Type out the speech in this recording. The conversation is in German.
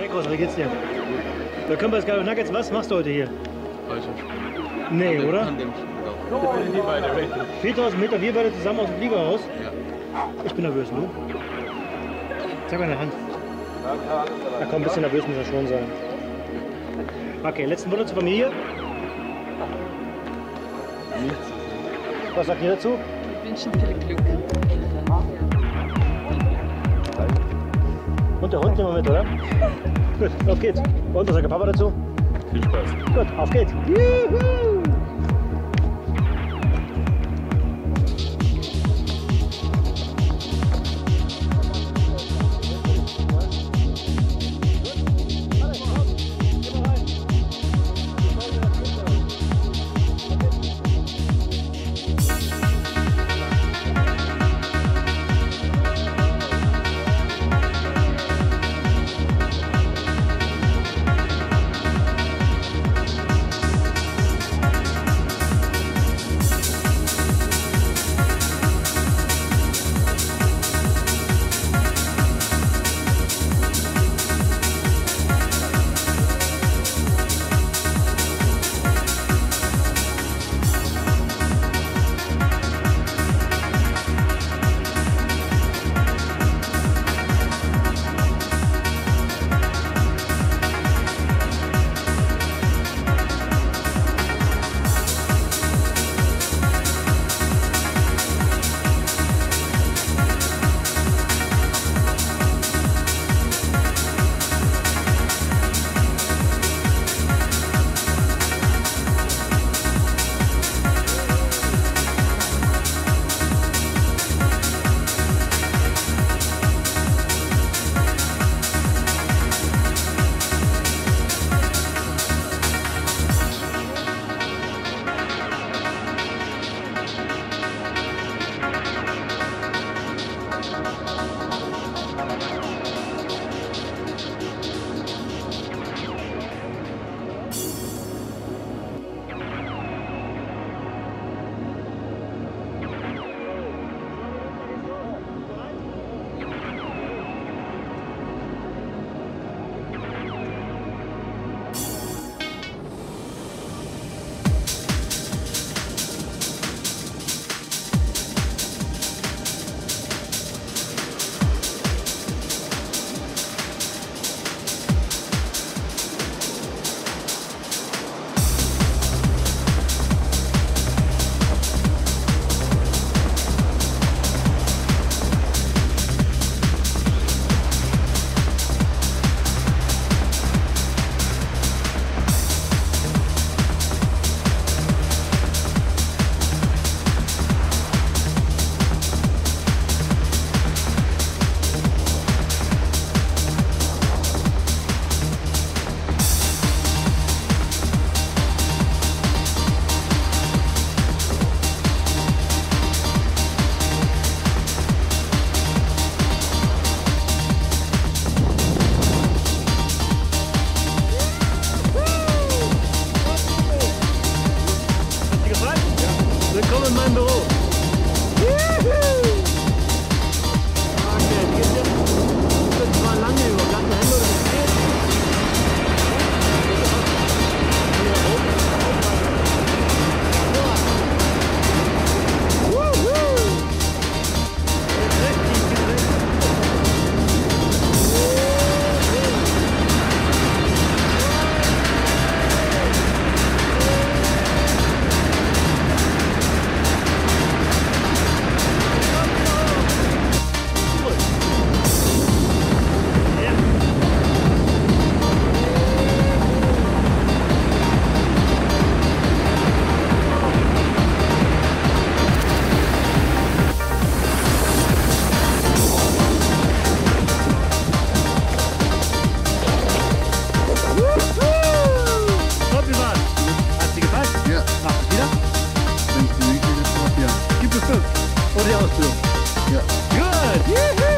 Hey Groß, wie geht's dir? Da können wir Skydive Nuggets. Was machst du heute hier? Fallschirmspringen. Nee, an dem, oder? An dem Springen. Wir beide. 4000 Meter, wir beide zusammen aus dem Flieger raus. Ja. Ich bin nervös, du? Zeig mal deine Hand. Da komm, ein bisschen nervös muss er schon sein. Okay, letzten Wunsch zur Familie. Nichts. Was sagt ihr dazu? Wir wünschen viel Glück. Und der Hund nehmen wir mit, oder? Gut, auf geht's. Und was sagt der Papa dazu? Viel Spaß. Gut, auf geht's. Juhu! Willkommen in meinem Büro. Juhu! Okay, geht's jetzt? Das wird zwar lange über glatte Hände oder nicht mehr. Oder die Ausbildung? Ja. Gut! Juhu!